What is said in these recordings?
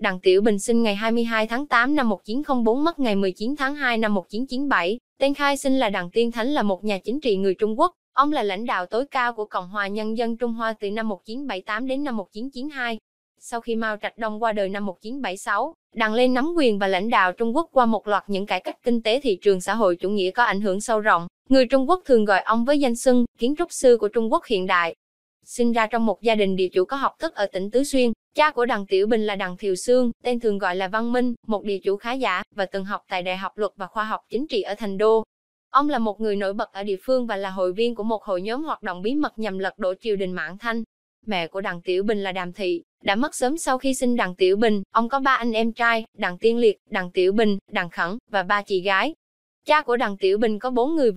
Đặng Tiểu Bình sinh ngày 22 tháng 8 năm 1904, mất ngày 19 tháng 2 năm 1997, tên khai sinh là Đặng Tiên Thánh, là một nhà chính trị người Trung Quốc. Ông là lãnh đạo tối cao của Cộng hòa Nhân dân Trung Hoa từ năm 1978 đến năm 1992. Sau khi Mao Trạch Đông qua đời năm 1976, Đặng lên nắm quyền và lãnh đạo Trung Quốc qua một loạt những cải cách kinh tế thị trường xã hội chủ nghĩa có ảnh hưởng sâu rộng. Người Trung Quốc thường gọi ông với danh xưng kiến trúc sư của Trung Quốc hiện đại. Sinh ra trong một gia đình địa chủ có học thức ở tỉnh Tứ Xuyên, cha của Đặng Tiểu Bình là Đặng Thiều Sương, tên thường gọi là Văn Minh, một địa chủ khá giả và từng học tại Đại học Luật và Khoa học Chính trị ở Thành Đô. Ông là một người nổi bật ở địa phương và là hội viên của một hội nhóm hoạt động bí mật nhằm lật đổ triều đình Mãn Thanh. Mẹ của Đặng Tiểu Bình là Đàm Thị, đã mất sớm sau khi sinh Đặng Tiểu Bình. Ông có 3 anh em trai, Đặng Tiên Liệt, Đặng Tiểu Bình, Đặng Khẩn và 3 chị gái. Cha của Đặng Tiểu Bình có 4 người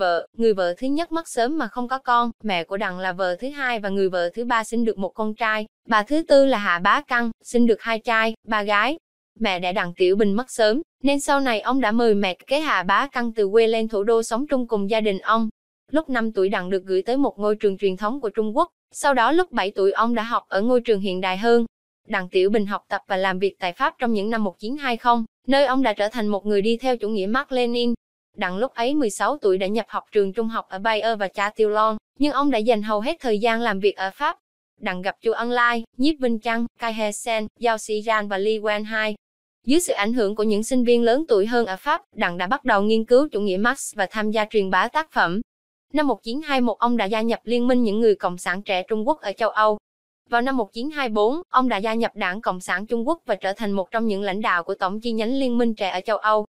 vợ thứ nhất mất sớm mà không có con, mẹ của Đặng là vợ thứ hai và người vợ thứ ba sinh được một con trai, bà thứ tư là Hạ Bá Căng, sinh được 2 trai, 3 gái. Mẹ đẻ Đặng Tiểu Bình mất sớm, nên sau này ông đã mời mẹ kế Hạ Bá Căng từ quê lên thủ đô sống chung cùng gia đình ông. Lúc 5 tuổi Đặng được gửi tới một ngôi trường truyền thống của Trung Quốc, sau đó lúc 7 tuổi ông đã học ở ngôi trường hiện đại hơn. Đặng Tiểu Bình học tập và làm việc tại Pháp trong những năm 1920, nơi ông đã trở thành một người đi theo chủ nghĩa Mác Lênin. Đặng lúc ấy 16 tuổi đã nhập học trường trung học ở Bayeux và Châtillon, nhưng ông đã dành hầu hết thời gian làm việc ở Pháp. Đặng gặp Chu Ân Lai, Nhiếp Vinh Chăn, Cai Hè Sen, Giao Sĩ Ran và Li Wen Hai. Dưới sự ảnh hưởng của những sinh viên lớn tuổi hơn ở Pháp, Đặng đã bắt đầu nghiên cứu chủ nghĩa Marx và tham gia truyền bá tác phẩm. Năm 1921, ông đã gia nhập Liên minh những người Cộng sản trẻ Trung Quốc ở châu Âu. Vào năm 1924, ông đã gia nhập Đảng Cộng sản Trung Quốc và trở thành một trong những lãnh đạo của tổng chi nhánh Liên minh trẻ ở châu Âu.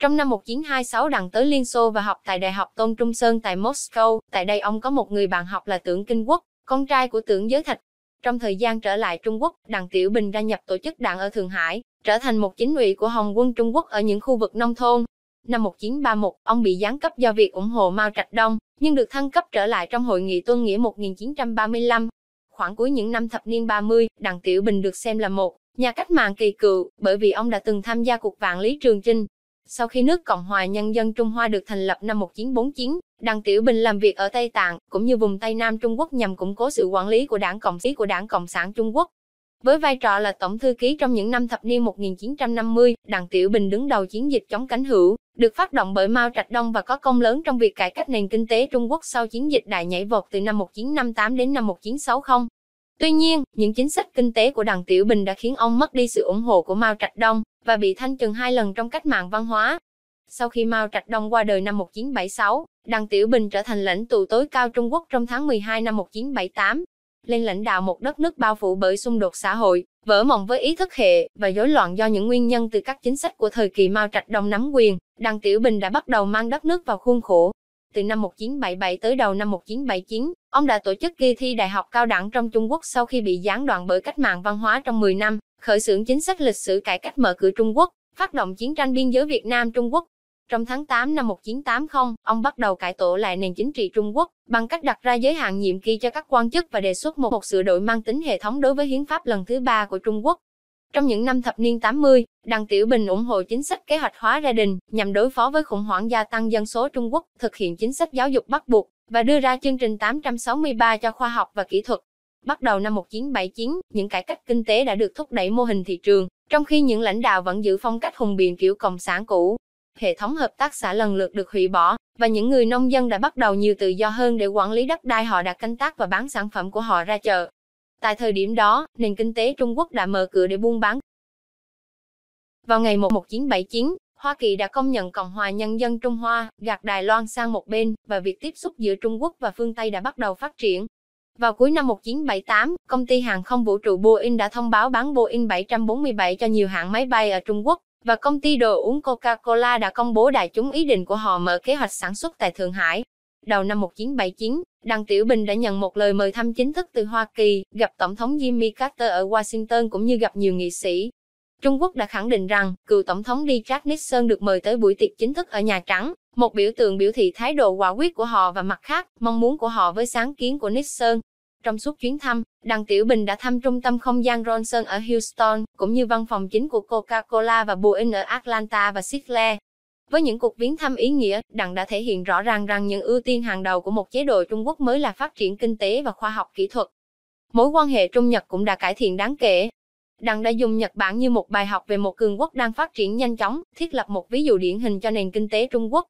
Trong năm 1926, Đặng tới Liên Xô và học tại Đại học Tôn Trung Sơn tại Moscow. Tại đây ông có một người bạn học là Tưởng Kinh Quốc, con trai của Tưởng Giới Thạch. Trong thời gian trở lại Trung Quốc, Đặng Tiểu Bình gia nhập tổ chức Đảng ở Thượng Hải, trở thành một chính ủy của Hồng quân Trung Quốc ở những khu vực nông thôn. Năm 1931, ông bị giáng cấp do việc ủng hộ Mao Trạch Đông, nhưng được thăng cấp trở lại trong Hội nghị Tuân Nghĩa 1935. Khoảng cuối những năm thập niên 30, Đặng Tiểu Bình được xem là một nhà cách mạng kỳ cựu bởi vì ông đã từng tham gia cuộc vạn Lý Trường Chinh. Sau khi nước Cộng hòa Nhân dân Trung Hoa được thành lập năm 1949, Đặng Tiểu Bình làm việc ở Tây Tạng cũng như vùng Tây Nam Trung Quốc nhằm củng cố sự quản lý của Đảng Cộng sản Trung Quốc. Với vai trò là tổng thư ký trong những năm thập niên 1950, Đặng Tiểu Bình đứng đầu chiến dịch chống cánh hữu, được phát động bởi Mao Trạch Đông và có công lớn trong việc cải cách nền kinh tế Trung Quốc sau chiến dịch đại nhảy vọt từ năm 1958 đến năm 1960. Tuy nhiên, những chính sách kinh tế của Đặng Tiểu Bình đã khiến ông mất đi sự ủng hộ của Mao Trạch Đông và bị thanh trừng 2 lần trong cách mạng văn hóa. Sau khi Mao Trạch Đông qua đời năm 1976, Đặng Tiểu Bình trở thành lãnh tụ tối cao Trung Quốc trong tháng 12 năm 1978, lên lãnh đạo một đất nước bao phủ bởi xung đột xã hội, vỡ mộng với ý thức hệ và rối loạn do những nguyên nhân từ các chính sách của thời kỳ Mao Trạch Đông nắm quyền. Đặng Tiểu Bình đã bắt đầu mang đất nước vào khuôn khổ. Từ năm 1977 tới đầu năm 1979, ông đã tổ chức kỳ thi đại học cao đẳng trong Trung Quốc sau khi bị gián đoạn bởi cách mạng văn hóa trong 10 năm, khởi xướng chính sách lịch sử cải cách mở cửa Trung Quốc, phát động chiến tranh biên giới Việt Nam-Trung Quốc. Trong tháng 8 năm 1980, ông bắt đầu cải tổ lại nền chính trị Trung Quốc bằng cách đặt ra giới hạn nhiệm kỳ cho các quan chức và đề xuất một sửa đổi mang tính hệ thống đối với hiến pháp lần thứ 3 của Trung Quốc. Trong những năm thập niên 80, Đặng Tiểu Bình ủng hộ chính sách kế hoạch hóa gia đình nhằm đối phó với khủng hoảng gia tăng dân số Trung Quốc, thực hiện chính sách giáo dục bắt buộc và đưa ra chương trình 863 cho khoa học và kỹ thuật. Bắt đầu năm 1979, những cải cách kinh tế đã được thúc đẩy mô hình thị trường, trong khi những lãnh đạo vẫn giữ phong cách hùng biện kiểu cộng sản cũ. Hệ thống hợp tác xã lần lượt được hủy bỏ và những người nông dân đã bắt đầu nhiều tự do hơn để quản lý đất đai họ đã canh tác và bán sản phẩm của họ ra chợ. Tại thời điểm đó, nền kinh tế Trung Quốc đã mở cửa để buôn bán. Vào ngày 1 1979, Hoa Kỳ đã công nhận Cộng hòa Nhân dân Trung Hoa, gạt Đài Loan sang một bên và việc tiếp xúc giữa Trung Quốc và phương Tây đã bắt đầu phát triển. Vào cuối năm 1978, công ty hàng không vũ trụ Boeing đã thông báo bán Boeing 747 cho nhiều hãng máy bay ở Trung Quốc và công ty đồ uống Coca-Cola đã công bố đại chúng ý định của họ mở kế hoạch sản xuất tại Thượng Hải. Đầu năm 1979, Đặng Tiểu Bình đã nhận một lời mời thăm chính thức từ Hoa Kỳ, gặp Tổng thống Jimmy Carter ở Washington cũng như gặp nhiều nghị sĩ. Trung Quốc đã khẳng định rằng, cựu Tổng thống D. Nixon được mời tới buổi tiệc chính thức ở Nhà Trắng, một biểu tượng biểu thị thái độ quả quyết của họ và mặt khác, mong muốn của họ với sáng kiến của Nixon. Trong suốt chuyến thăm, Đặng Tiểu Bình đã thăm trung tâm không gian Johnson ở Houston, cũng như văn phòng chính của Coca-Cola và Boeing ở Atlanta và Seattle. Với những cuộc viếng thăm ý nghĩa, Đặng đã thể hiện rõ ràng rằng những ưu tiên hàng đầu của một chế độ Trung Quốc mới là phát triển kinh tế và khoa học kỹ thuật. Mối quan hệ Trung-Nhật cũng đã cải thiện đáng kể. Đặng đã dùng Nhật Bản như một bài học về một cường quốc đang phát triển nhanh chóng, thiết lập một ví dụ điển hình cho nền kinh tế Trung Quốc.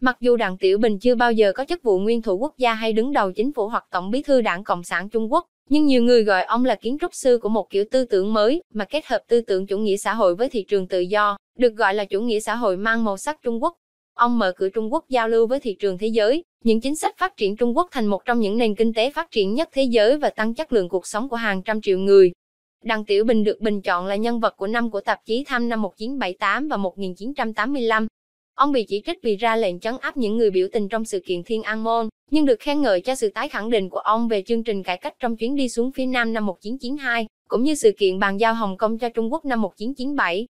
Mặc dù Đặng Tiểu Bình chưa bao giờ có chức vụ nguyên thủ quốc gia hay đứng đầu chính phủ hoặc tổng bí thư Đảng Cộng sản Trung Quốc, nhưng nhiều người gọi ông là kiến trúc sư của một kiểu tư tưởng mới mà kết hợp tư tưởng chủ nghĩa xã hội với thị trường tự do, được gọi là chủ nghĩa xã hội mang màu sắc Trung Quốc. Ông mở cửa Trung Quốc giao lưu với thị trường thế giới, những chính sách phát triển Trung Quốc thành một trong những nền kinh tế phát triển nhất thế giới và tăng chất lượng cuộc sống của hàng trăm triệu người. Đặng Tiểu Bình được bình chọn là nhân vật của năm của tạp chí Time năm 1978 và 1985. Ông bị chỉ trích vì ra lệnh trấn áp những người biểu tình trong sự kiện Thiên An Môn, nhưng được khen ngợi cho sự tái khẳng định của ông về chương trình cải cách trong chuyến đi xuống phía Nam năm 1992, cũng như sự kiện bàn giao Hồng Kông cho Trung Quốc năm 1997.